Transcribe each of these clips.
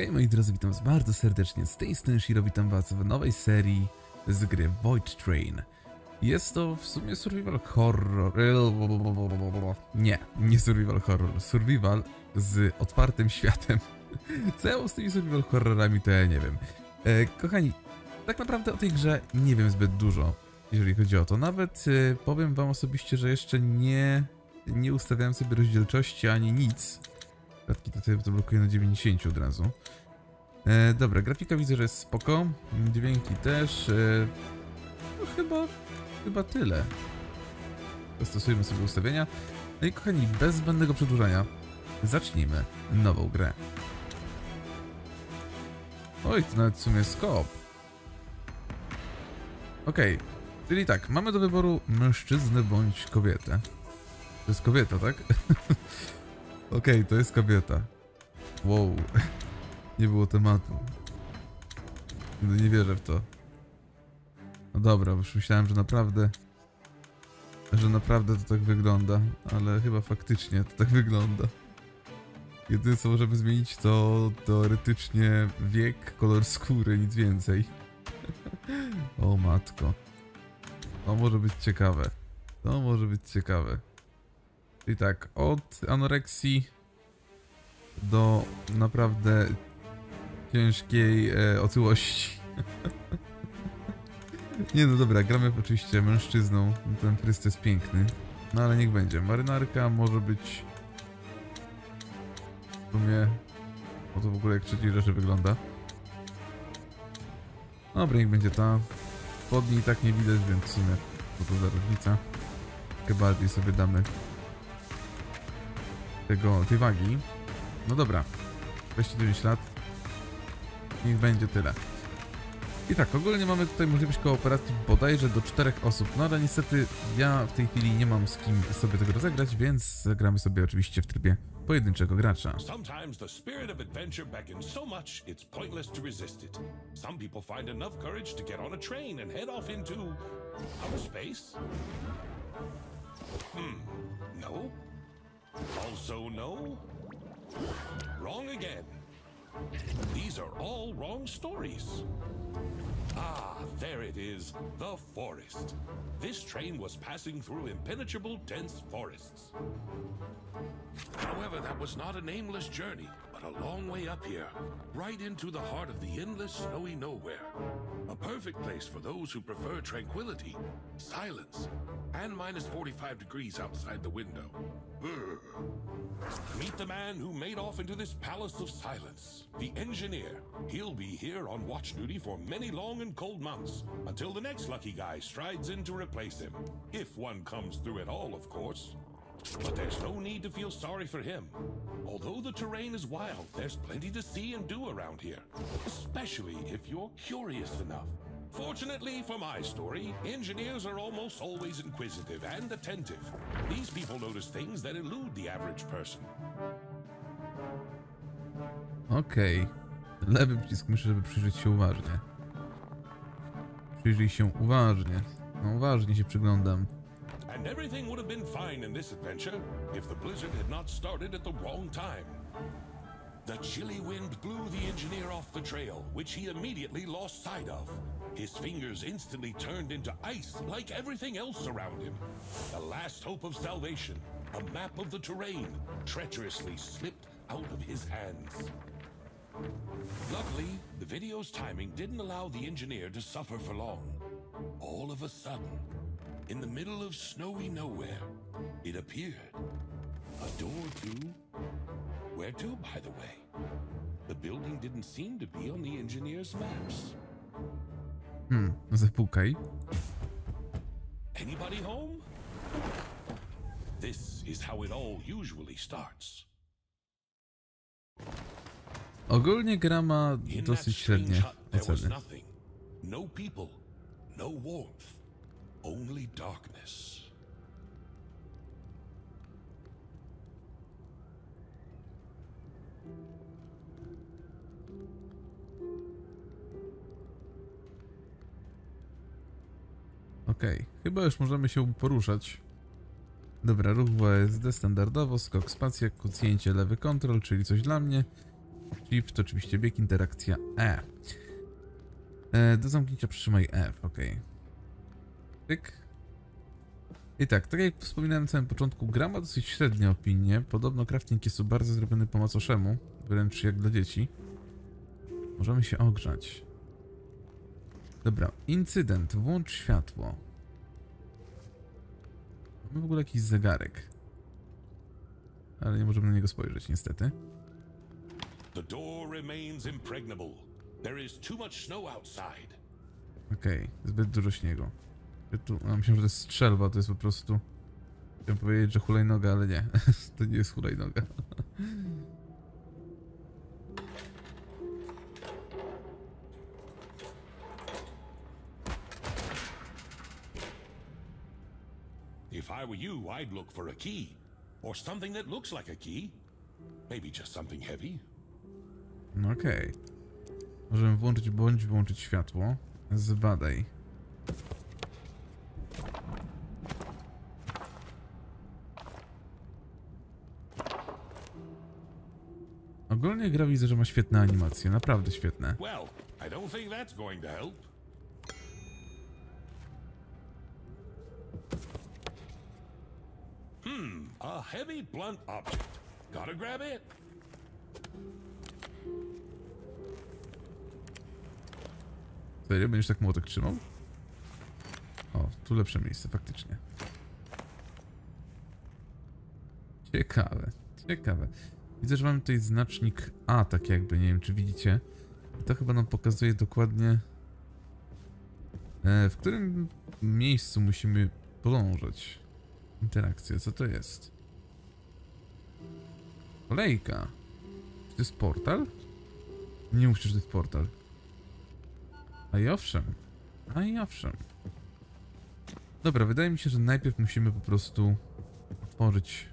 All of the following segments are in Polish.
Hej moi drodzy, witam was bardzo serdecznie, z tej strony Shiro, witam was w nowej serii z gry Void Train. Jest to w sumie survival horror... Nie survival horror, survival z otwartym światem. Co ja z tymi survival horrorami, to ja nie wiem. Kochani, tak naprawdę o tej grze nie wiem zbyt dużo, jeżeli chodzi o to. Nawet powiem wam osobiście, że jeszcze nie ustawiałem sobie rozdzielczości ani nic. Kratki tutaj to blokuje na 90 od razu. Dobra, grafika widzę, że jest spoko. Dźwięki też. No chyba tyle. Dostosujemy sobie ustawienia. No i kochani, bez zbędnego przedłużania zacznijmy nową grę. Oj, to nawet w sumie jest co-op. Okej, czyli tak, mamy do wyboru mężczyznę bądź kobietę. To jest kobieta, tak? Okej, to jest kobieta. Wow. Nie było tematu. No nie wierzę w to. No dobra, już myślałem, że naprawdę to tak wygląda. Ale chyba faktycznie to tak wygląda. Jedyne co możemy zmienić to teoretycznie wiek, kolor skóry, nic więcej. O matko. To może być ciekawe. To może być ciekawe. I tak, od anoreksji do naprawdę ciężkiej otyłości. Nie no dobra, gramy oczywiście mężczyzną, ten fryst jest piękny. No ale niech będzie, marynarka może być... W sumie... O to w ogóle jak trzeciej rzeczy wygląda. Dobra, niech będzie ta. Spodni i tak nie widać, więc w sumie co to za różnica. Chyba bardziej sobie damy tej wagi. No dobra, 29 lat. Niech będzie tyle. I tak, ogólnie mamy tutaj możliwość kooperacji bodajże do 4 osób, no ale niestety ja w tej chwili nie mam z kim sobie tego rozegrać, więc zagramy sobie oczywiście w trybie pojedynczego gracza. Sometimes the spirit of adventure beckons so much it's pointless to resist it. Some people find enough courage to get on a train and head off into outer space. No. Also no? Wrong again. These are all wrong stories. Ah, there it is, the forest. This train was passing through impenetrable, dense forests. However, that was not an aimless journey, but a long way up here, right into the heart of the endless, snowy nowhere. A perfect place for those who prefer tranquility, silence, and minus 45 degrees outside the window. Meet the man who made off into this palace of silence, the engineer. He'll be here on watch duty for many long and cold months, until the next lucky guy strides in to replace him. If one comes through at all, of course. But there's no need to feel sorry for him. Although the terrain is wild, there's plenty to see and do around here, especially if you're curious enough. Fortunately for my story, engineers are almost always inquisitive and attentive. These people notice things that elude the average person. Okej. Lewy przycisk myszy, żeby przyjrzeć się uważnie. Przyjrzyj się uważnie. No uważnie się przyglądam. And everything would have been fine in this adventure if the blizzard had not started at the wrong time. The chilly wind blew the engineer off the trail, which he immediately lost sight of. His fingers instantly turned into ice, like everything else around him. The last hope of salvation, a map of the terrain, treacherously slipped out of his hands. Luckily, the video's timing didn't allow the engineer to suffer for long. All of a sudden, in the middle of snowy nowhere, it appeared. A door to... Where to, by the way? The building didn't seem to be on the engineer's maps. Zapukaj. Anybody home? This is how it all usually starts. Ogólnie gra ma dosyć średnie oceny. No people, no warmth, only darkness. Okej, chyba już możemy się poruszać. Dobra, ruch WSD standardowo, skok spacja, kucnięcie lewy kontrol, czyli coś dla mnie. Shift to oczywiście bieg, interakcja E. Do zamknięcia przytrzymaj F, ok. Tyk. I tak, tak jak wspominałem na samym początku, gra ma dosyć średnie opinie. Podobno crafting jest tu bardzo zrobiony po macoszemu, wręcz jak dla dzieci. Możemy się ogrzać. Dobra, incydent, włącz światło. Mamy w ogóle jakiś zegarek. Ale nie możemy na niego spojrzeć, niestety. Okej, zbyt dużo śniegu. Ja myślę, że to jest strzelba, to jest po prostu... Chciałem powiedzieć, że hulajnoga, ale nie. To nie jest hulajnoga. If I were you, I'd look for a key. Or something that looks like a key. Maybe just something heavy. No okej. Możemy włączyć bądź wyłączyć światło. Zbadaj. Ogólnie gra widzę, że ma świetne animacje, naprawdę świetne. Well, I don't think that's going to help. A heavy blunt object. Gotta grab it. Serio? Będziesz tak młotek trzymał? O, tu lepsze miejsce, faktycznie. Ciekawe, ciekawe. Widzę, że mamy tutaj znacznik A, tak jakby, nie wiem czy widzicie. I to chyba nam pokazuje dokładnie, w którym miejscu musimy podążać. Interakcja, co to jest? Kolejka. Czy to jest portal? Nie mówcie, że to jest portal. A i owszem. A i owszem. Dobra, wydaje mi się, że najpierw musimy po prostu otworzyć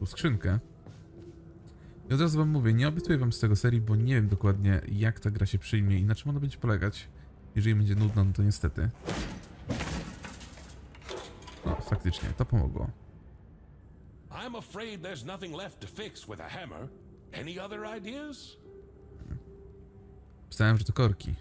tą skrzynkę. I od razu wam mówię, nie obiecuję wam z tego serii, bo nie wiem dokładnie jak ta gra się przyjmie i na czym ona będzie polegać. Jeżeli będzie nudna, no to niestety. No, faktycznie, to pomogło. I'm afraid there's nothing left to fix with a hammer. Any other ideas? Pisałem, że to korki.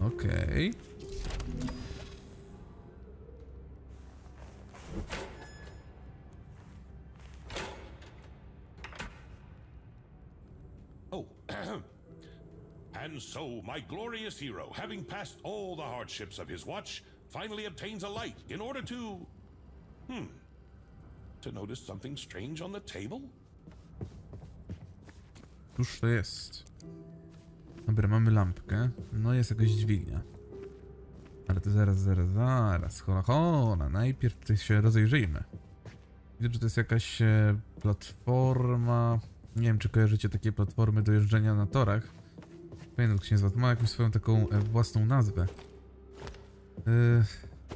Okej. And so, my glorious hero, having passed all the hardships of his watch, finally obtains a light in order to... to notice something strange on the table? Cóż to jest? Dobra, mamy lampkę. No jest jakaś dźwignia. Ale to zaraz. Hola, hola. Najpierw tutaj się rozejrzyjmy. Widzę, że to jest jakaś platforma... Nie wiem, czy kojarzycie takie platformy do jeżdżenia na torach. Pamiętam, jak się nazywa. To ma jakąś swoją taką własną nazwę.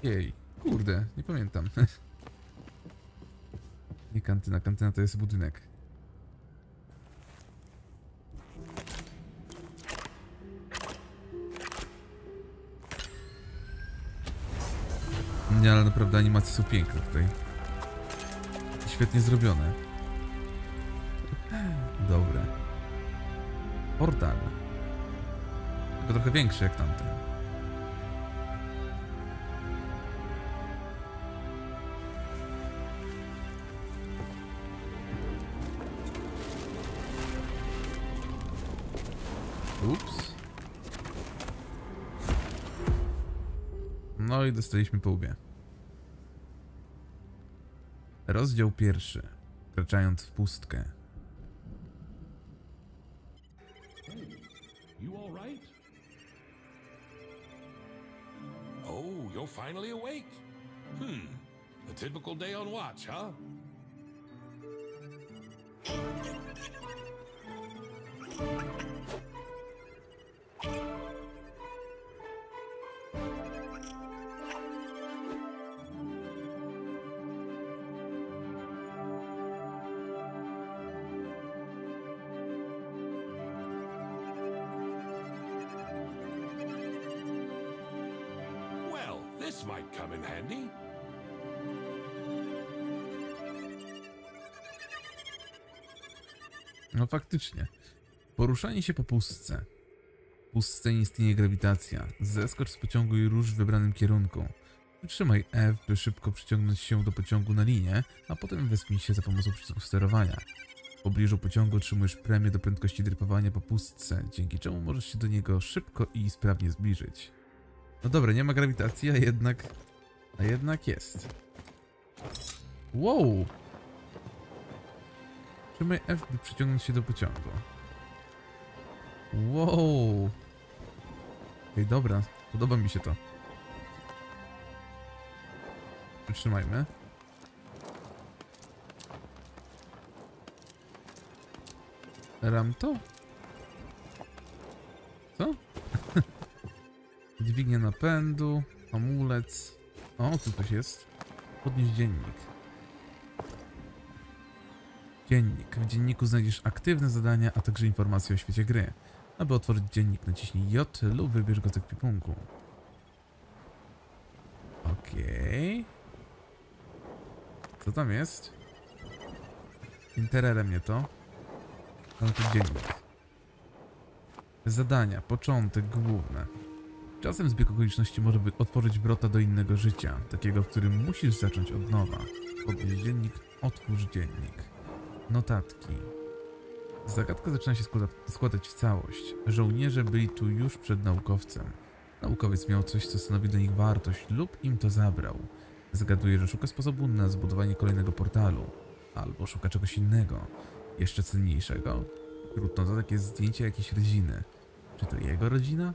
Jej. Kurde, nie pamiętam. Nie kantyna. Kantyna to jest budynek. Nie, ale naprawdę animacje są piękne tutaj. Świetnie zrobione. Dobra. Portal. Tylko trochę większy jak tamten. Ups. No i dostaliśmy po łbie. Rozdział 1. Wkraczając w pustkę. You all right? Oh, you're finally awake. A typical day on watch, huh? This might come in handy. No faktycznie. Poruszanie się po pustce. W pustce istnieje grawitacja. Zeskocz z pociągu i rusz w wybranym kierunku. Wytrzymaj F, by szybko przyciągnąć się do pociągu na linię, a potem wespnij się za pomocą przycisków sterowania. W pobliżu pociągu otrzymujesz premię do prędkości dryfowania po pustce, dzięki czemu możesz się do niego szybko i sprawnie zbliżyć. No dobra, nie ma grawitacji, a jednak jest. Wow! Trzymaj F, by przyciągnąć się do pociągu. Wow! Ej, dobra, podoba mi się to. Przytrzymajmy. Ram to? Co? Dźwignia napędu, hamulec. O, tu coś jest. Podnieś dziennik. Dziennik. W dzienniku znajdziesz aktywne zadania, a także informacje o świecie gry. Aby otworzyć dziennik, naciśnij J lub wybierz go z ekwipunku. Okej. Co tam jest? Interesuje mnie to. Ale to dziennik. Zadania. Początek. Główne. Czasem zbieg okoliczności może otworzyć wrota do innego życia. Takiego, w którym musisz zacząć od nowa. Podnieś dziennik. Otwórz dziennik. Notatki. Zagadka zaczyna się składać w całość. Żołnierze byli tu już przed naukowcem. Naukowiec miał coś, co stanowi dla nich wartość lub im to zabrał. Zgaduję, że szuka sposobu na zbudowanie kolejnego portalu. Albo szuka czegoś innego. Jeszcze cenniejszego? Trudno, to takie zdjęcie jakiejś rodziny. Czy to jego rodzina?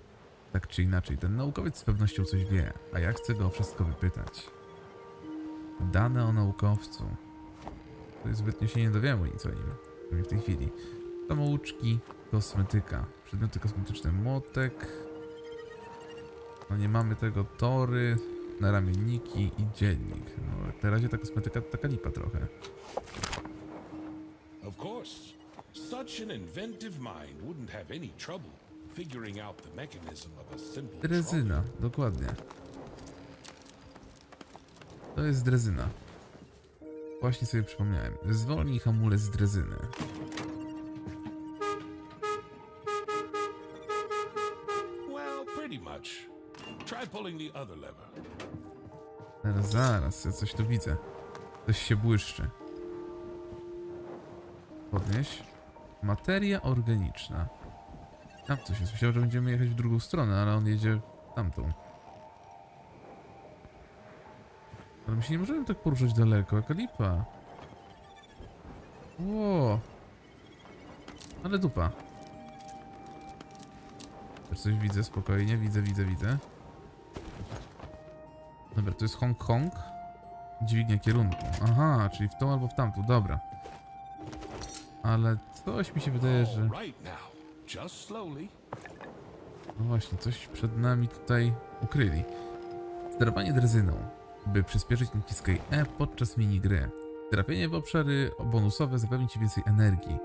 Tak czy inaczej, ten naukowiec z pewnością coś wie, a ja chcę go o wszystko wypytać. Dane o naukowcu. To zbytnio się nie dowiemy nic o nim w tej chwili. Samouczki, kosmetyka. Przedmioty kosmetyczne, młotek. No nie mamy tego, tory, naramienniki i dziennik. No na razie ta kosmetyka to taka lipa trochę. Of course, such an inventive mind wouldn't have any trouble figuring out the mechanism of a simple trolley. Drezyna, dokładnie. To jest drezyna. Właśnie sobie przypomniałem. Zwolnij hamulec z drezyny. Well, pretty much. Try pulling the other lever. Zaraz, ja coś tu widzę. Coś się błyszczy. Podnieś. Materia organiczna. Tam coś jest. Myślałem, że będziemy jechać w drugą stronę, ale on jedzie tamtą. Ale my się nie możemy tak poruszać daleko, jaka lipa. Ło. Ale dupa. Też coś widzę, spokojnie. Widzę. Dobra, to jest Hong Kong. Dźwignia kierunku. Aha, czyli w tą albo w tamtą. Dobra. Ale coś mi się wydaje, że... No właśnie, coś przed nami tutaj ukryli. Sterowanie drezyną. By przyspieszyć, naciskaj E podczas minigry. Trafienie w obszary bonusowe zapewni ci więcej energii.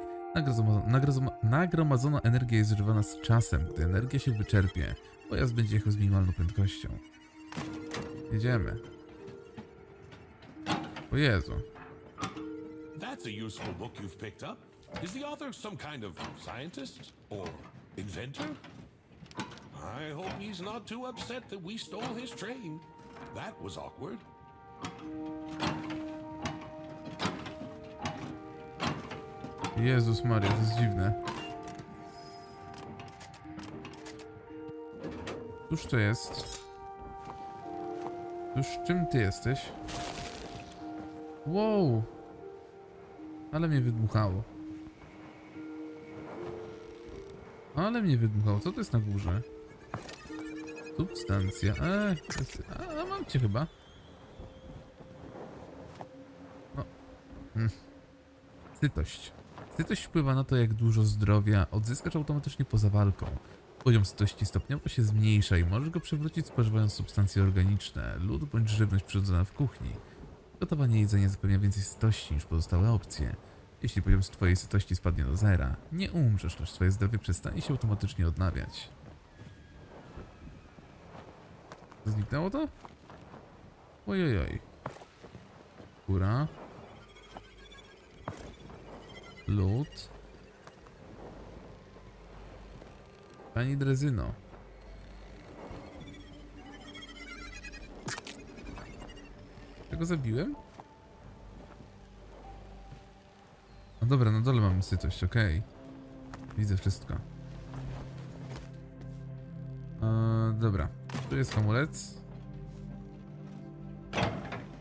Nagromadzona energia jest zużywana z czasem, gdy energia się wyczerpie. Pojazd będzie jechał z minimalną prędkością. Jedziemy. O Jezu. That's a useful book you've picked up. Is the author some kind of scientist or inventor? I hope he's not too upset that we stole his train. That was awkward. Jezus Maria, to jest dziwne. Cóż to jest? Cóż, czym ty jesteś? Wow! Ale mnie wydmuchało. Co to jest na górze? Substancja. A mam cię chyba. O. Sytość. Sytość wpływa na to, jak dużo zdrowia odzyskasz automatycznie poza walką. Poziom sytości stopniowo się zmniejsza i możesz go przywrócić, spożywając substancje organiczne, lód bądź żywność przyrodzona w kuchni. Gotowanie jedzenia zapewnia więcej sytości niż pozostałe opcje. Jeśli poziom z twojej sytości spadnie do zera, nie umrzesz, lecz twoje zdrowie przestanie się automatycznie odnawiać. Zniknęło to? Ojojoj. Góra. Lód. Pani drezyno. Tego zabiłem? No dobra, na dole mamy sytość, okej. Widzę wszystko. Dobra, tu jest hamulec.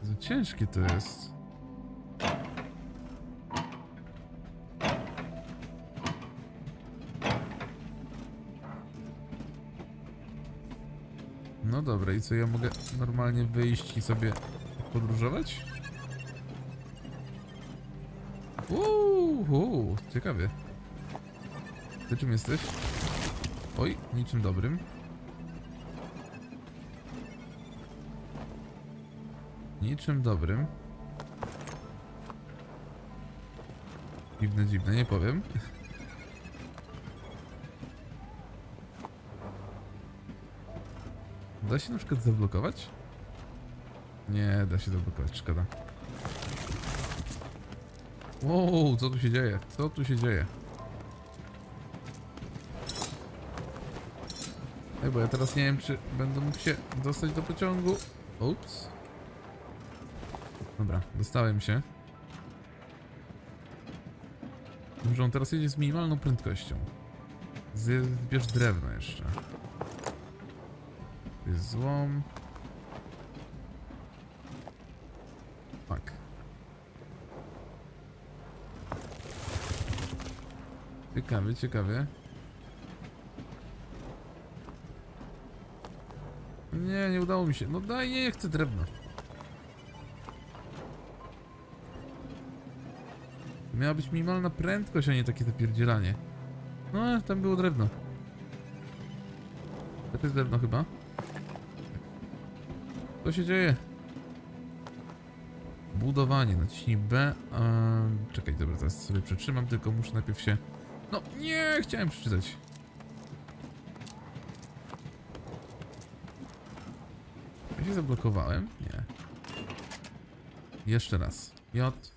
Za ciężkie to jest. No dobra, i co, ja mogę normalnie wyjść i sobie podróżować? Uuu, ciekawie. Ty czym jesteś? Oj, niczym dobrym. Niczym dobrym. Dziwne, dziwne, nie powiem. Da się na przykład zablokować? Nie, da się zablokować, szkoda. Wow, co tu się dzieje? Co tu się dzieje? Ej, bo ja teraz nie wiem, czy będę mógł się dostać do pociągu. Ups. Dobra, dostałem się. Dobrze, on teraz jedzie z minimalną prędkością. Zbierz drewno jeszcze. Jest złom. Tak. Ciekawie, ciekawie. Nie, nie udało mi się. No daj, nie, ja chcę drewno. Miała być minimalna prędkość, a nie takie zapierdzielanie. No, tam było drewno. To jest drewno chyba. Co się dzieje? Budowanie, naciśnij B. Czekaj, dobra, teraz sobie przetrzymam, tylko muszę najpierw się... No, nie, chciałem przeczytać. Ja się zablokowałem? Nie. Jeszcze raz. J.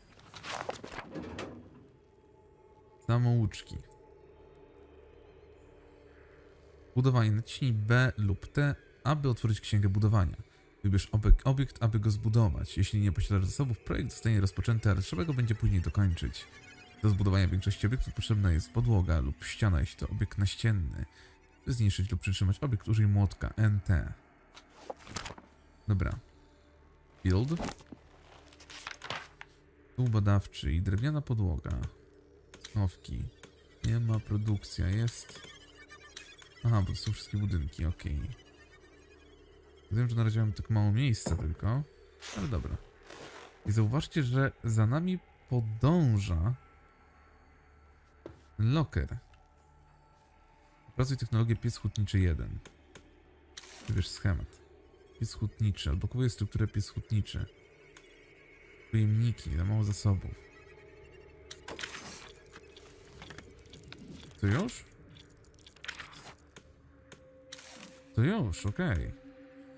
Samouczki. Budowanie, naciśnij B lub T, aby otworzyć księgę budowania. Wybierz obiekt, aby go zbudować. Jeśli nie posiadasz zasobów, projekt zostanie rozpoczęty, ale trzeba go będzie później dokończyć. Do zbudowania większości obiektów potrzebna jest podłoga lub ściana, jeśli to obiekt naścienny. By zniszczyć lub przytrzymać obiekt, użyj młotka NT. Dobra. Build. Tu badawczy i drewniana podłoga. Nowki. Nie ma, produkcja jest. Aha, bo to są wszystkie budynki, okej. Wiem, że na razie mam tak mało miejsca tylko, ale dobra. I zauważcie, że za nami podąża locker. Opracuj technologię pies hutniczy 1. Wybierz schemat. Pies hutniczy, odblokowuje strukturę pies hutniczy. Pojemniki, za mało zasobów. To już? To już, okej.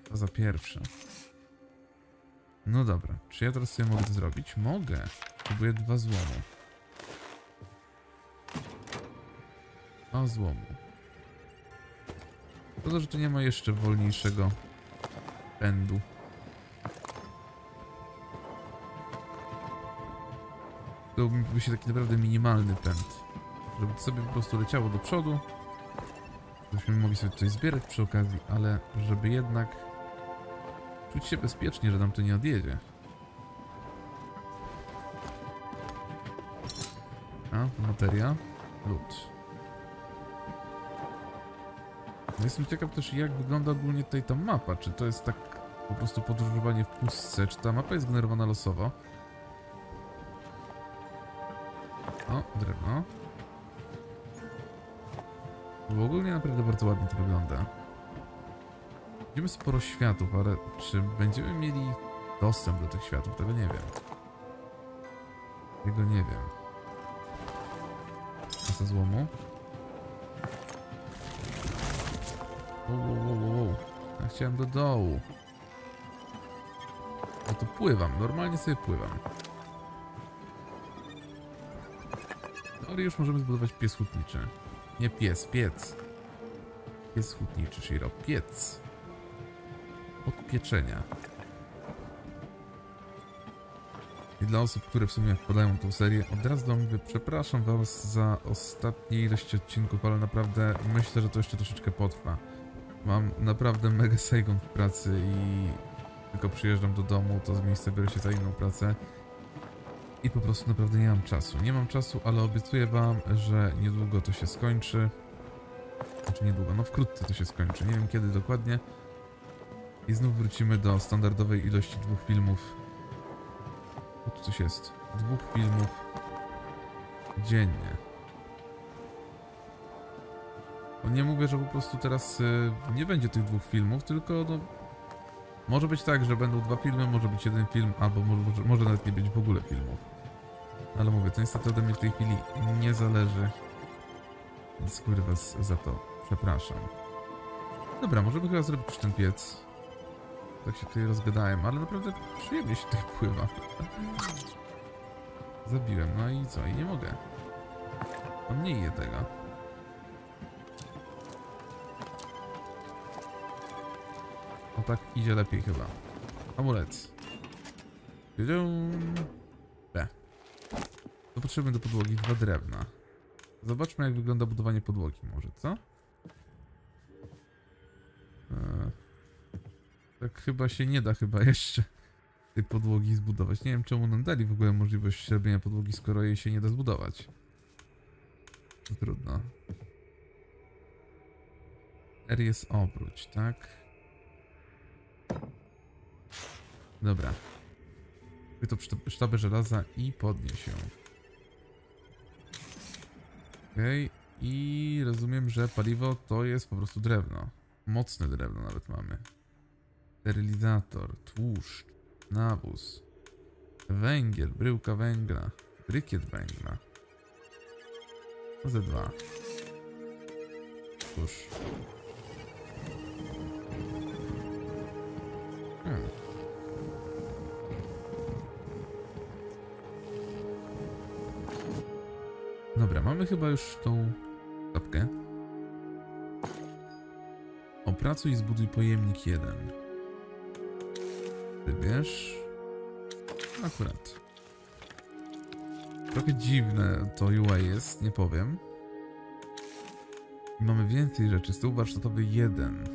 To za pierwsze. No dobra, czy ja teraz sobie mogę to zrobić? Mogę. Próbuję 2 złomu. 2 złomu. Szkoda, że tu nie ma jeszcze wolniejszego pędu. Byłby się taki naprawdę minimalny pęd. Żeby to sobie po prostu leciało do przodu. Żebyśmy mogli sobie coś zbierać przy okazji, ale żeby jednak czuć się bezpiecznie, że nam to nie odjedzie. A, materia. Lód. Jestem ciekaw też, jak wygląda ogólnie tutaj ta mapa. Czy to jest tak po prostu podróżowanie w pustce? Czy ta mapa jest generowana losowo? O, drewno. Bo ogólnie naprawdę bardzo ładnie to wygląda. Widzimy sporo światów, ale czy będziemy mieli dostęp do tych światów? Tego nie wiem. Tego nie wiem. Masa złomu. Wow. Ja chciałem do dołu. tu pływam, normalnie sobie pływam. No ale już możemy zbudować pies hutniczy. Nie pies, piec. Pies hutniczy, Shiro, piec. Od pieczenia. I dla osób, które w sumie wpadają tą serię, od razu mówię, przepraszam was za ostatnie ilość odcinków, ale naprawdę myślę, że to jeszcze troszeczkę potrwa. Mam naprawdę mega sejgon w pracy i tylko przyjeżdżam do domu, to z miejsca biorę się za inną pracę. I po prostu naprawdę nie mam czasu. Nie mam czasu, ale obiecuję wam, że niedługo to się skończy. Znaczy niedługo, no wkrótce to się skończy, nie wiem kiedy dokładnie. I znów wrócimy do standardowej ilości dwóch filmów. O, tu coś jest. Dwóch filmów dziennie. Bo nie mówię, że po prostu teraz nie będzie tych dwóch filmów, tylko no, może być tak, że będą dwa filmy, może być jeden film, albo może nawet nie być w ogóle filmów. Ale mówię, to niestety ode mnie w tej chwili nie zależy. Więc kurde was za to przepraszam. Dobra, możemy chyba zrobić ten piec. Tak się tutaj rozgadałem, ale naprawdę przyjemnie się tutaj pływa. Zabiłem, no i co? I nie mogę. On nie je tego. O tak idzie lepiej chyba. Amulet. B. To potrzebujemy do podłogi 2 drewna. Zobaczmy jak wygląda budowanie podłogi może, co? Tak chyba się nie da jeszcze tej podłogi zbudować. Nie wiem czemu nam dali w ogóle możliwość robienia podłogi, skoro jej się nie da zbudować. To trudno. R jest obróć, tak? Dobra. I to sztabę żelaza i podnieś ją. Okej. I rozumiem, że paliwo to jest po prostu drewno. Mocne drewno nawet mamy. Sterylizator, tłuszcz, nawóz, węgiel, bryłka węgla, brykiet węgla. To ze 2. Cóż. Dobra, mamy chyba już tą tapkę. Opracuj i zbuduj pojemnik 1. Wybierz. Akurat. Trochę dziwne to UI jest, nie powiem. I mamy więcej rzeczy. Stół warsztatowy 1.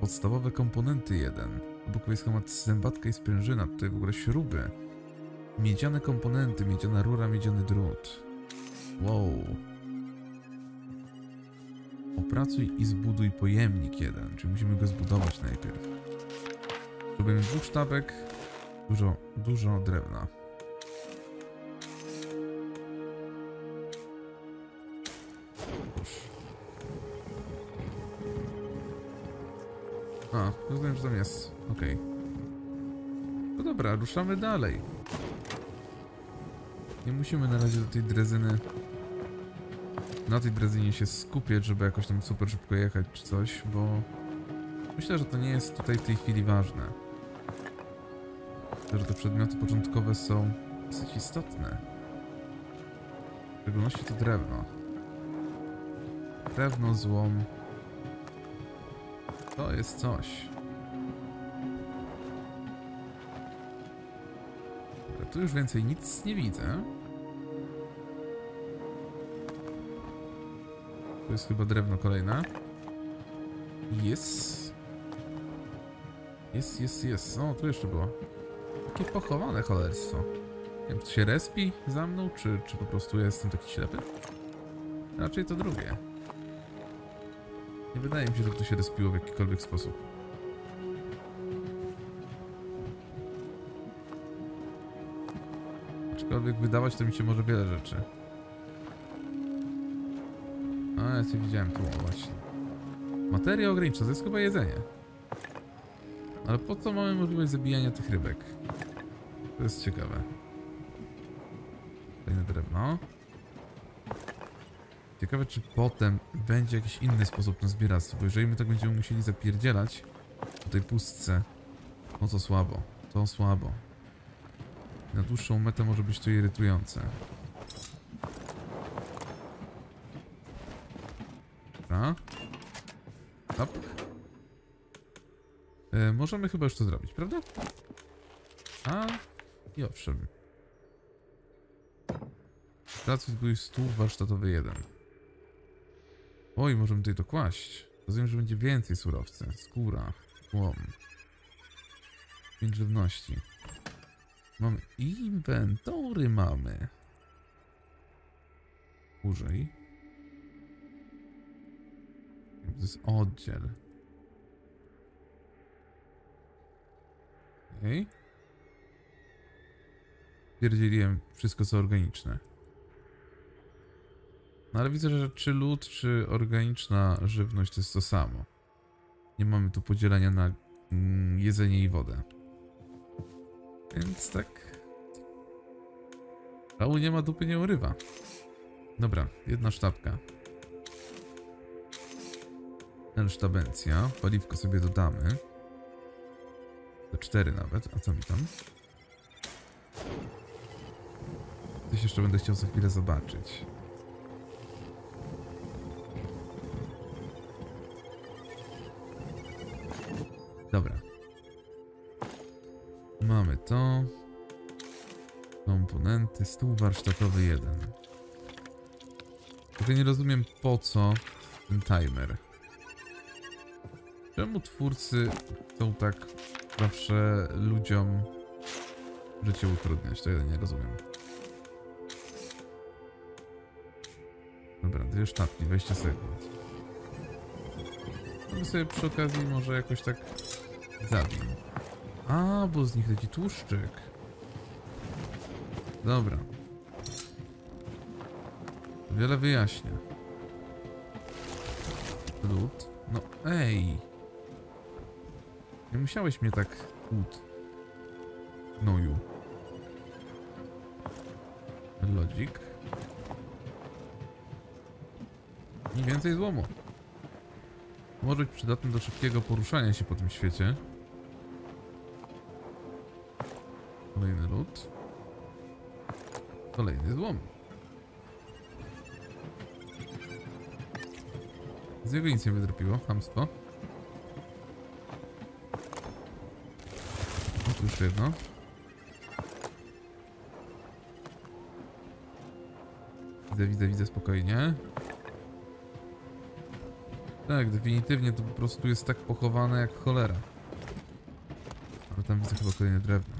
Podstawowe komponenty 1. Obok jest schemat zębatka i sprężyna. Tutaj w ogóle śruby. Miedziane komponenty. Miedziana rura, miedziany drut. Wow. Opracuj i zbuduj pojemnik 1. Czyli musimy go zbudować najpierw. Robimy 2 sztabek, dużo drewna. A, rozumiem, że tam jest. Okej. No dobra, ruszamy dalej. Nie musimy na razie do tej drezyny. Na tej drezynie się skupiać, żeby jakoś tam super szybko jechać czy coś, bo myślę, że to nie jest tutaj w tej chwili ważne. Myślę, że te przedmioty początkowe są dosyć istotne. W szczególności to drewno. Drewno, złom. To jest coś. Dobra, tu już więcej nic nie widzę. To jest chyba drewno kolejne. Jest. Jest. O, tu jeszcze było. Takie pochowane cholerstwo. Nie wiem, czy się respi za mną, czy po prostu ja jestem taki ślepy? Raczej to drugie. Nie wydaje mi się, że to się respiło w jakikolwiek sposób. Aczkolwiek wydawać to mi się może wiele rzeczy. A, ja się widziałem tu, właśnie. Materia ogranicza, to jest chyba jedzenie. Ale po co mamy możliwość zabijania tych rybek? To jest ciekawe. Fajne drewno. Ciekawe, czy potem będzie jakiś inny sposób na zbieractwo, bo jeżeli my tak będziemy musieli zapierdzielać po tej pustce, no to słabo. Na dłuższą metę może być to irytujące. Dobra. Możemy chyba już to zrobić, prawda? A i owszem. Tracić był stół warsztatowy 1. Oj, możemy tutaj to kłaść. Rozumiem, że będzie więcej surowca. Skóra, łom. 5 żywności. Mamy inwentory, mamy. Użyj. To jest oddziel. Okej. Pierdzieliłem wszystko co organiczne. No ale widzę, że czy lód, czy organiczna żywność to jest to samo. Nie mamy tu podzielenia na jedzenie i wodę. Więc tak. Szału nie ma, dupy nie urywa. Dobra, jedna sztabka. Sztabencja. Paliwko sobie dodamy. Do 4 nawet, a co mi tam? Coś jeszcze będę chciał za chwilę zobaczyć. Dobra. Mamy to. Komponenty. Stół warsztatowy 1. Tylko nie rozumiem po co ten timer. Czemu twórcy chcą tak zawsze ludziom życie utrudniać? To ja nie rozumiem. Dobra, dwie sztabki, 20 sekund. To sobie przy okazji może jakoś tak zabił. A, bo z nich leci tłuszczyk. Dobra. Wiele wyjaśnia. Lód. No ej. Nie musiałeś mnie tak tłuc. Noju. Lodzik. I więcej złomu. Może być przydatny do szybkiego poruszania się po tym świecie. Kolejny lód. Kolejny złom. Z jego nic nie wydropiło, chamstwo. No tu już jedno. Widzę, widzę, widzę, spokojnie. Tak, definitywnie to po prostu jest tak pochowane jak cholera. Ale tam widzę chyba kolejne drewno.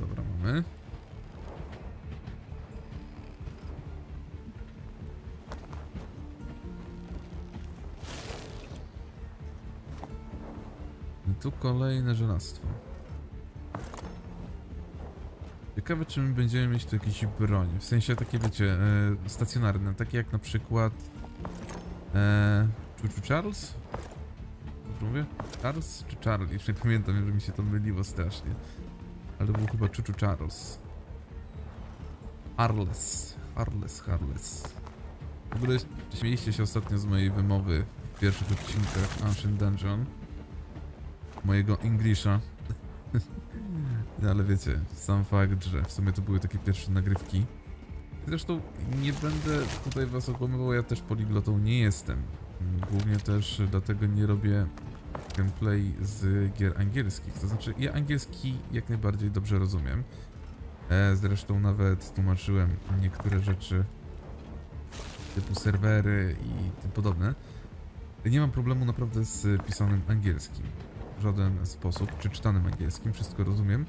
Dobra, mamy. I tu kolejne żelastwo. Ciekawe, czy my będziemy mieć tu jakieś broń. W sensie takie, wiecie, stacjonarne. Takie jak na przykład... Choo-Choo Charles? Dobrze mówię? Charles czy Charlie? Już nie pamiętam, że mi się to myliło strasznie. Ale był chyba Choo-Choo Charles. Harles. W ogóle śmieliście się ostatnio z mojej wymowy w pierwszych odcinkach Ancient Dungeon. Mojego Englisha. No ale wiecie, sam fakt, że w sumie to były takie pierwsze nagrywki. Zresztą nie będę tutaj was okłamywał, ja też poliglotą nie jestem. Głównie też dlatego nie robię gameplay z gier angielskich. To znaczy ja angielski jak najbardziej dobrze rozumiem. Zresztą nawet tłumaczyłem niektóre rzeczy typu serwery i tym podobne. Nie mam problemu naprawdę z pisanym angielskim. W żaden sposób, czy czytanym angielskim, wszystko rozumiem.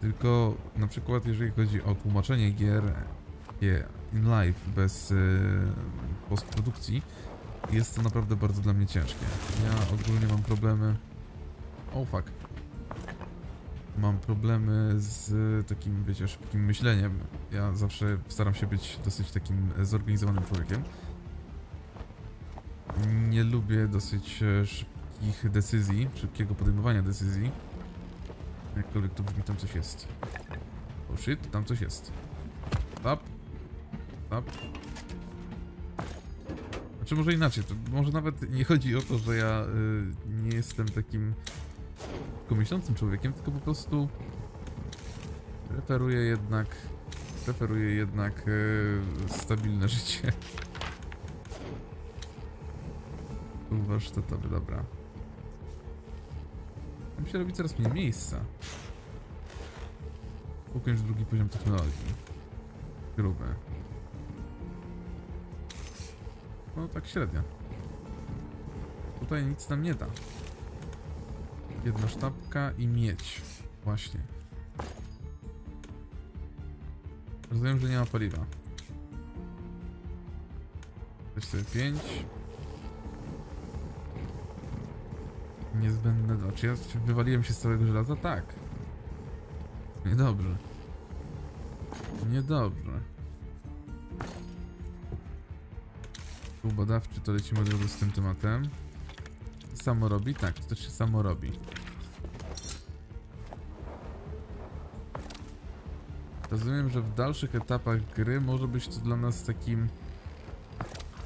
Tylko na przykład jeżeli chodzi o tłumaczenie gier in live bez postprodukcji, jest to naprawdę bardzo dla mnie ciężkie. Ja ogólnie mam problemy... Oh fuck. Mam problemy z takim, wiecie, szybkim myśleniem. Ja zawsze staram się być dosyć takim zorganizowanym człowiekiem. Nie lubię dosyć szybkich decyzji, szybkiego podejmowania decyzji. Jakkolwiek to brzmi, tam coś jest. Oh shit, tam coś jest. Tap. Tap. Znaczy może inaczej, to może nawet nie chodzi o to, że ja nie jestem takim tylko myślącym człowiekiem, tylko po prostu preferuję jednak stabilne życie. Tu warsztatowy, dobra. Tam się robi coraz mniej miejsca. Ukończ drugi poziom technologii. Grube. No tak średnio. Tutaj nic nam nie da. Jedna sztabka i miedź. Właśnie. Rozumiem, że nie ma paliwa. 4, 5. Niezbędne 2. Czy ja wywaliłem się z całego żelaza? Tak. Niedobrze. Niedobrze. Tu badawczy, to lecimy od razu z tym tematem. Samo robi? Tak, to też się samo robi. Rozumiem, że w dalszych etapach gry może być to dla nas takim...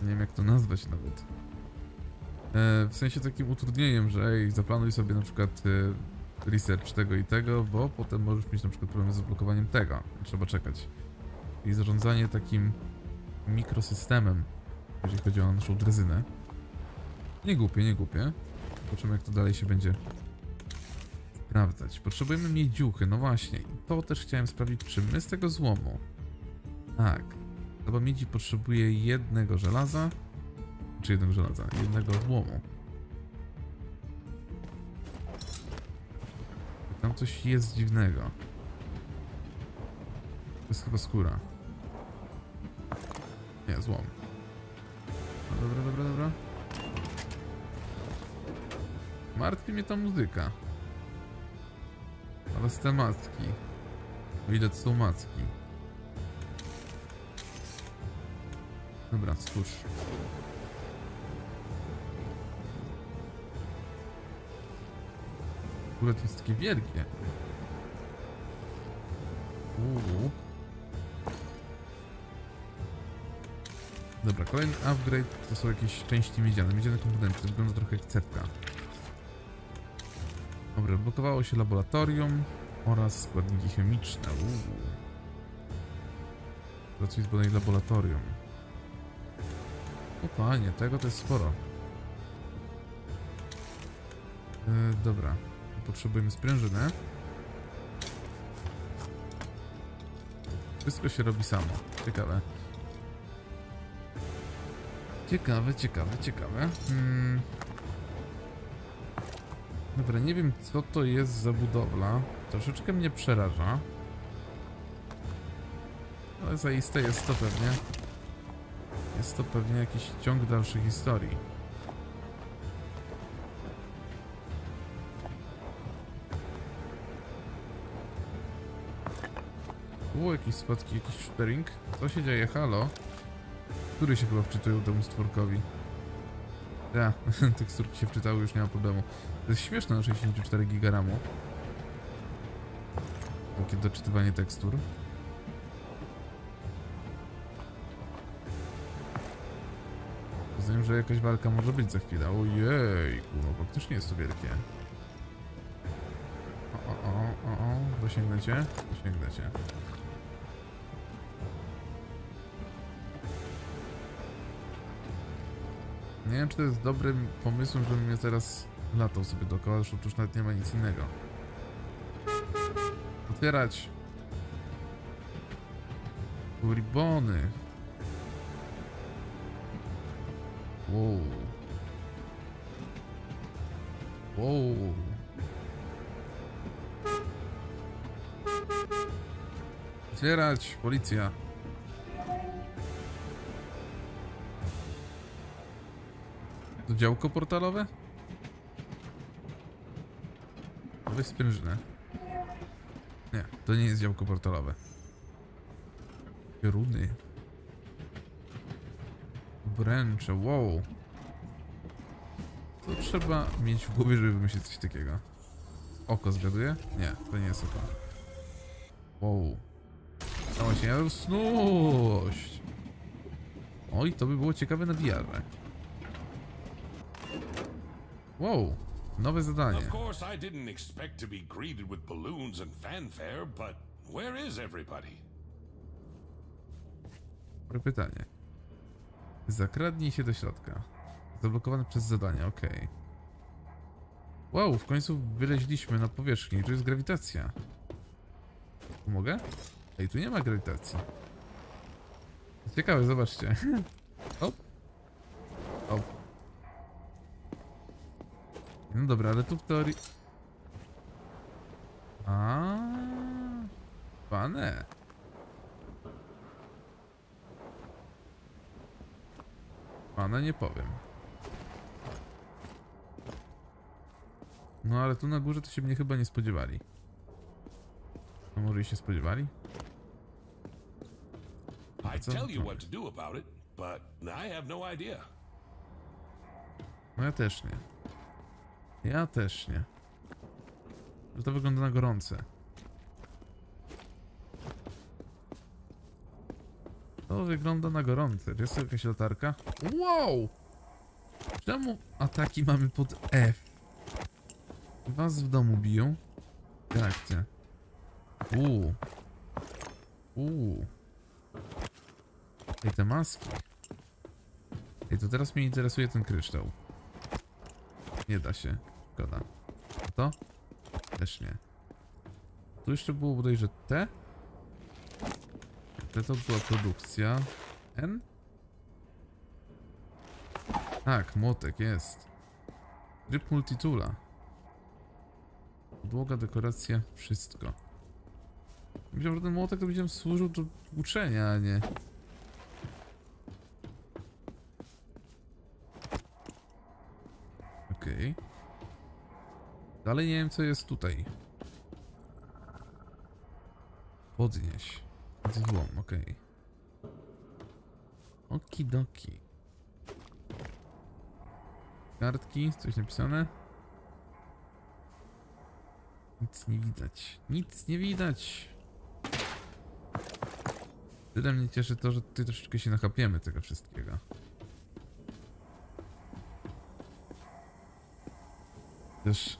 Nie wiem jak to nazwać nawet. W sensie takim utrudnieniem, że ej, zaplanuj sobie na przykład research tego i tego, bo potem możesz mieć na przykład problem z blokowaniem tego. Trzeba czekać. I zarządzanie takim mikrosystemem, jeżeli chodzi o naszą drezynę. Nie głupie, nie głupie. Zobaczymy jak to dalej się będzie sprawdzać. Potrzebujemy miedziuchy, no właśnie. I to też chciałem sprawdzić, czy my z tego złomu. Tak. Chyba miedzi potrzebuje jednego żelaza. Czy jednego żelaza? Jednego złomu. Tam coś jest dziwnego. To jest chyba skóra. Nie, złom. No, dobra, dobra, dobra. Martwi mnie ta muzyka. Ale z te macki. O ile to są macki. Dobra, spójrz. W ogóle to jest takie wielkie. Uuu. Dobra, kolejny upgrade to są jakieś części miedziane. Miedziane komponenty, wygląda trochę jak cewka. Dobra, blokowało się laboratorium oraz składniki chemiczne. Pracuj z laboratorium. O panie, tego to jest sporo. Dobra. Potrzebujemy sprężynę. Wszystko się robi samo. Ciekawe. Ciekawe, ciekawe, ciekawe. Dobra, nie wiem co to jest za budowla. Troszeczkę mnie przeraża. Ale zaiste jest to pewnie. Jest to pewnie jakiś ciąg dalszych historii. Było jakieś spadki, jakiś shuttering. Co się dzieje? Halo? Który się chyba wczytują temu stworkowi? Ja, tych stórki się wczytały, już nie ma problemu. To jest śmieszne na 64 giga ramu. Takie doczytywanie tekstur. Rozumiem, że jakaś walka może być za chwilę. Ojejku, no faktycznie jest to wielkie. O, dosięgnęcie? Dosięgnęcie. Nie wiem, czy to jest dobrym pomysłem, żebym ja teraz latał sobie dookoła, zresztą tu już nawet nie ma nic innego. Otwierać! Ribony! Wow. Wow. Otwierać! Policja! To działko portalowe? Weź sprężynę. Nie, to nie jest działko portalowe. Runy. Wręcze, wow. To trzeba mieć w głowie, żeby wymyślić coś takiego. Oko zgaduję? Nie, to nie jest oko. Wow. Stało się jasność. Oj, to by było ciekawe na VR-ze. Wow, nowe zadanie. Of course I didn't expect to be greeted with balloons and fanfare, but where is everybody? Dobre pytanie. Zakradnij się do środka. Zablokowane przez zadanie, okej. Okay. Wow, w końcu wyleźliśmy na powierzchnię. Tu jest grawitacja. Pomogę? Ej, tu nie ma grawitacji. Ciekawe, zobaczcie. Op. Op. No dobra, ale tu w teorii... Pane. Pana nie powiem. No ale tu na górze to się mnie chyba nie spodziewali. A może i się spodziewali? I tell you what to do about it, but I have no idea. No ja też nie. Ja też nie. Że to wygląda na gorące. To wygląda na gorące. Jest tu jakaś latarka? Wow! Czemu ataki mamy pod F? Was w domu biją? Interakcja. Ej, te maski. Ej, to teraz mnie interesuje ten kryształ. Nie da się. Szkoda. To? Też nie. Tu jeszcze było bodajże te? Te to była produkcja. N? Tak, młotek jest. Grip multitula. Podłoga, dekoracja, wszystko. Myślałem, że ten młotek to będzie służył do uczenia, a nie... Okej. Dalej nie wiem, co jest tutaj. Podnieś. Złom, okej. Okidoki. Kartki, coś napisane. Nic nie widać. Nic nie widać. Tyle mnie cieszy to, że tutaj troszeczkę się nachapiemy tego wszystkiego. Też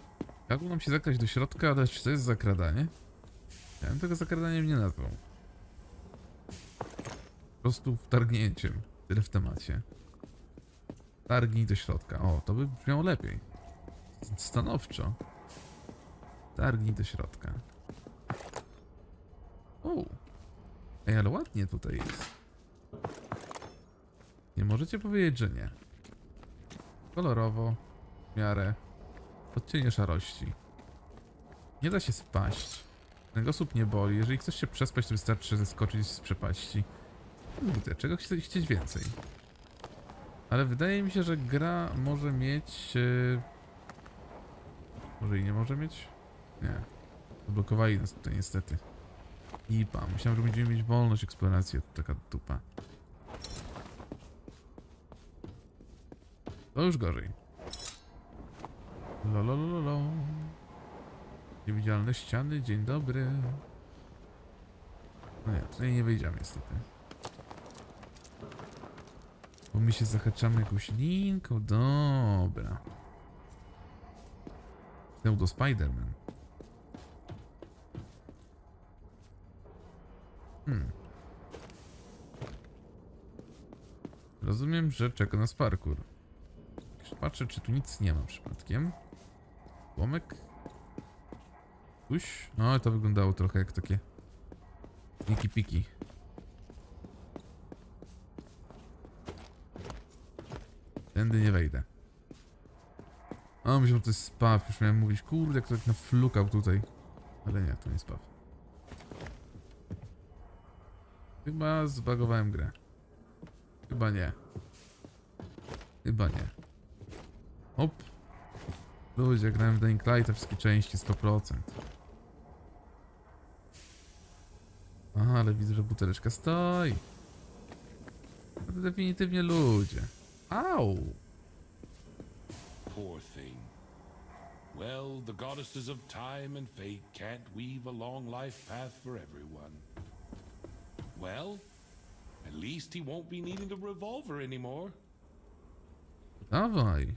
jak nam się zakraść do środka, ale czy to jest zakradanie? Ja bym tego zakradaniem nie nazwał. Po prostu wtargnięciem. Tyle w temacie. Targnij do środka. O, to by brzmiało lepiej. Stanowczo. Targnij do środka. O. Ej, ale ładnie tutaj jest. Nie możecie powiedzieć, że nie. Kolorowo. W miarę. Odcienie szarości. Nie da się spaść. Kręgosłup nie boli. Jeżeli chcesz się przespać, to wystarczy zeskoczyć z przepaści. Kurde, czego chcieć więcej? Ale wydaje mi się, że gra może mieć... Może i nie może mieć? Nie. Zablokowali nas tutaj niestety. Lipa. Myślałem, że będziemy mieć wolność eksploracji. To taka dupa. To już gorzej. Lololololo. Niewidzialne ściany. Dzień dobry. No nie, tutaj nie wyjdziemy niestety. Bo my się zahaczamy jakąś linką. Dobra. Pseudo Spider-Man. Rozumiem, że czeka nas parkour. Patrzę, czy tu nic nie ma przypadkiem. Łomek. Uś. No, to wyglądało trochę jak takie... Niki-piki. Tędy nie wejdę. A myślałem, że to jest spaw. Już miałem mówić, kurde, jak to tak naflukał tutaj. Ale nie, to nie spaw. Chyba zbagowałem grę. Chyba nie. Chyba nie. Hop. Ludzie, grałem w Dying Light, wszystkie części 100%. Aha, ale widzę, że buteleczka stoi. No to definitywnie ludzie. Ow! Poor thing. Well, the goddesses of time and fate can't weave a long life path for everyone. Well, at least he won't be needing the revolver anymore. Dawaj.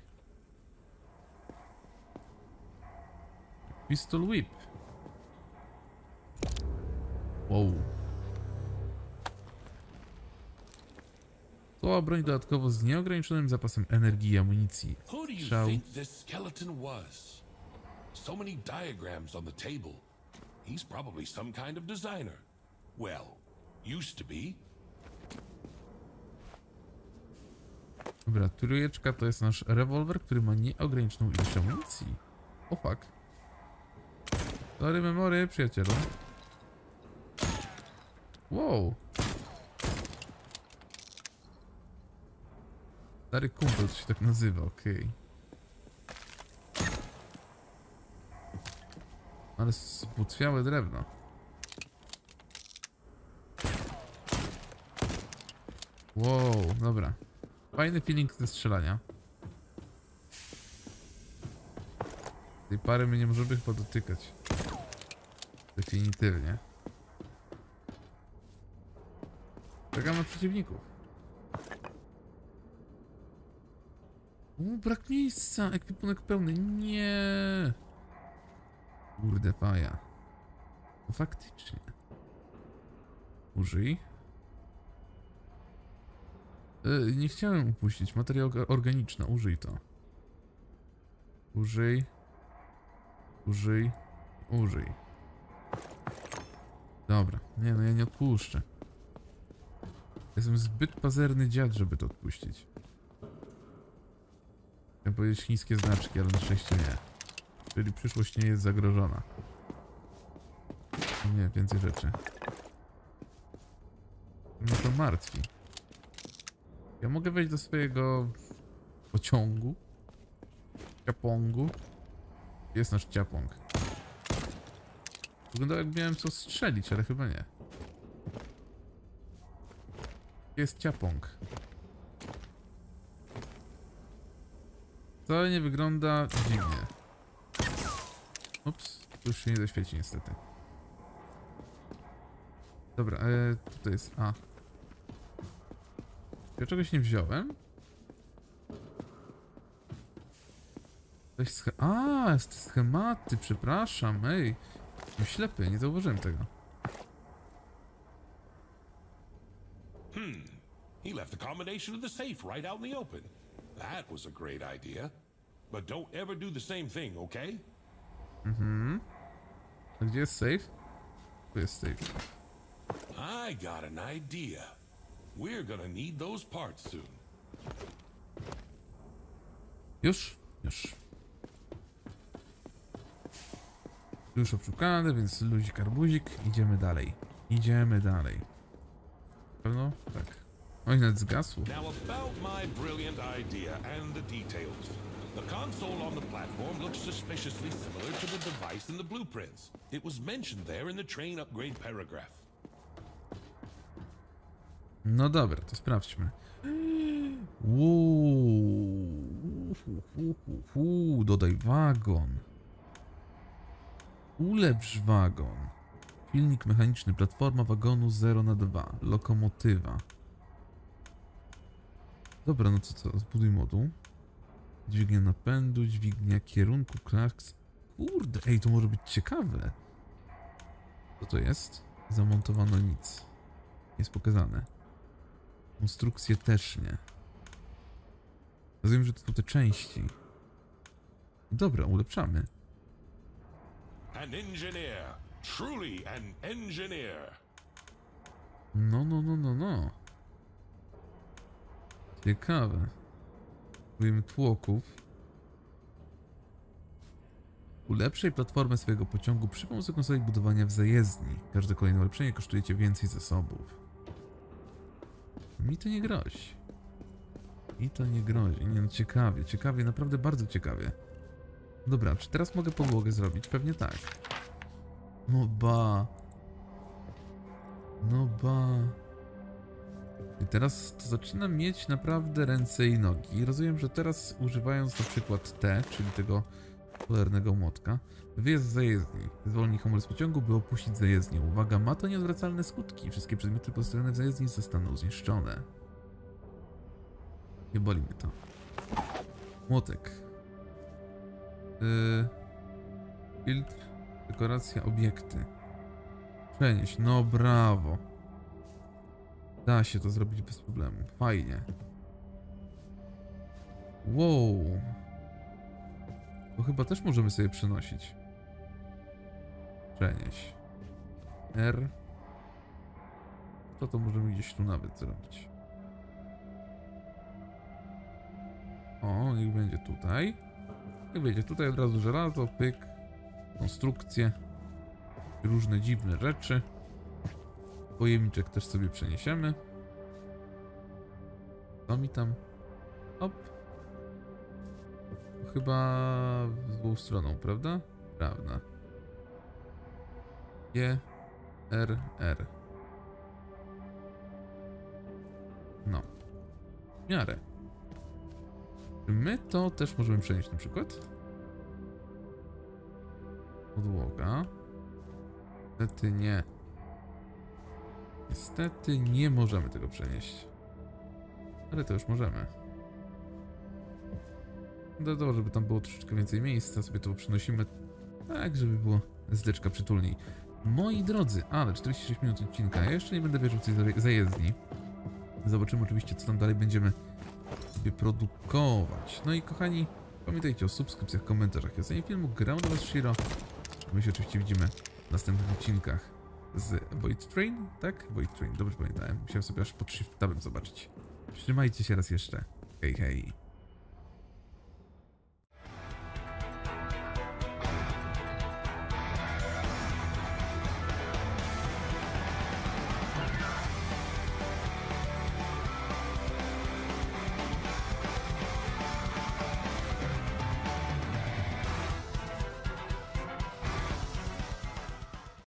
Pistol Whip. Wow. To broń dodatkowo z nieograniczonym zapasem energii i amunicji. Strzał. So many diagrams on the table. He's probably some kind of designer. Well, used to be. Dobra, trójeczka to jest nasz rewolwer, który ma nieograniczoną ilość amunicji. O fuck. Sorry memory, przyjacielu. Wow. Stary kumpel to się tak nazywa, okej. Okay. Ale spłucwiałe drewno. Wow, dobra. Fajny feeling ze strzelania. Tej pary my nie możemy chyba dotykać. Definitywnie. Czekam na przeciwników. Brak miejsca. Ekwipunek pełny. Nie. Kurde faja. No faktycznie. Użyj. Nie chciałem upuścić. Materia organiczna. Użyj to. Użyj. Użyj. Użyj. Dobra. Nie no, ja nie odpuszczę. Jestem zbyt pazerny dziad, żeby to odpuścić. Chciałem powiedzieć chińskie znaczki, ale na szczęście nie. Czyli przyszłość nie jest zagrożona. Nie, więcej rzeczy. No to martwi. Ja mogę wejść do swojego pociągu. Ciapongu. Jest nasz ciapong. Wyglądało jak miałem co strzelić, ale chyba nie. Jest ciapong. Wcale nie wygląda dziwnie. Ups, tu już się nie zaświeci niestety. Dobra, tutaj jest A. Ja czegoś nie wziąłem? A, schematy, przepraszam, ej. Jestem ślepy, nie zauważyłem tego. He left the combination of the safe right out in the open. That was a great idea. But don't ever do the same thing, okay? Mhm. A gdzie jest safe? Tu jest safe. I got an idea. We're gonna need those parts soon. Już? Już. Już obszukane, więc luzik arbuzik. Idziemy dalej. Idziemy dalej. Pewno? Tak. Oj, nawet zgasło. Now about my brilliant idea and the details. The console on the platform looks suspiciously similar to the device in the blueprints. It was mentioned there in the train upgrade paragraph. No dobra, to sprawdźmy. Dodaj wagon. Ulepsz wagon. Silnik mechaniczny, platforma wagonu 0/2, lokomotywa. Dobra, no co to? Zbuduj moduł. Dźwignia napędu, dźwignia kierunku, klaks. Kurde, ej, to może być ciekawe. Co to jest? Zamontowano nic. Jest pokazane. Konstrukcje też nie. Rozumiem, że to są te części. Dobra, ulepszamy. An engineer. Truly an engineer. No. Ciekawe. Próbujemy tłoków. Ulepszaj platformę swojego pociągu przy pomocy konsoli budowania w zajezdni. Każde kolejne ulepszenie kosztuje cię więcej zasobów. Mi to nie grozi. Mi to nie grozi. Nie no, ciekawie, ciekawie, naprawdę bardzo ciekawie. Dobra, czy teraz mogę podłogę zrobić? Pewnie tak. No ba. No ba. I teraz to zaczynam mieć naprawdę ręce i nogi. I rozumiem, że teraz używając na przykład T, czyli tego cholernego młotka, wyjazd z zajezdni. Zwolnij hamulec pociągu, by opuścić zajezdnię. Uwaga, ma to nieodwracalne skutki. Wszystkie przedmioty postawione w zajezdni zostaną zniszczone. Nie boli mnie to. Młotek. Build, dekoracja, obiekty. Przenieść, no brawo. Da się to zrobić bez problemu, fajnie. Wow. To chyba też możemy sobie przenosić. Przenieść. R. To możemy gdzieś tu nawet zrobić. O, niech będzie tutaj. Jak będzie tutaj od razu żelazo, pyk, konstrukcje, różne dziwne rzeczy. Pojemniczek też sobie przeniesiemy. To mi tam. Hop. Chyba z dwóch stroną, prawda? Prawda. G, R, R. No. W miarę. My to też możemy przenieść na przykład. Podłoga. Niestety nie. Niestety nie możemy tego przenieść. Ale to już możemy. Dobrze, żeby tam było troszeczkę więcej miejsca. Sobie to przenosimy tak, żeby było zdeczka przytulniej. Moi drodzy, ale 46 minut odcinka. Ja jeszcze nie będę wierzył tej zajezdni. Zobaczymy oczywiście, co tam dalej będziemy sobie produkować. No i kochani, pamiętajcie o subskrypcjach, komentarzach i ocenie filmu. Grał do Was Shiro. My się oczywiście widzimy w następnych odcinkach z Void Train, tak? Void Train, dobrze pamiętałem. Musiałem sobie aż pod shift tabem zobaczyć. Trzymajcie się raz jeszcze. Hej, hej.